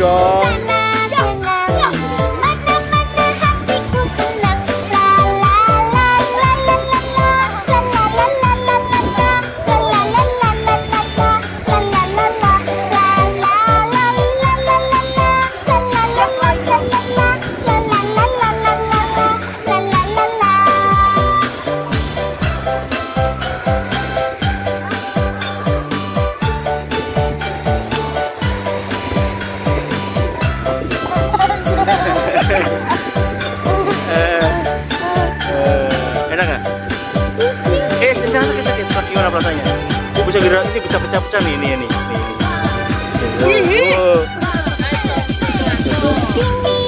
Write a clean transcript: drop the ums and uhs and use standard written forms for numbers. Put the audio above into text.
dong. Enak nggak? Sakit-sakit gimana rasanya? Bisa gerak ini, bisa pecah-pecah nih, ini.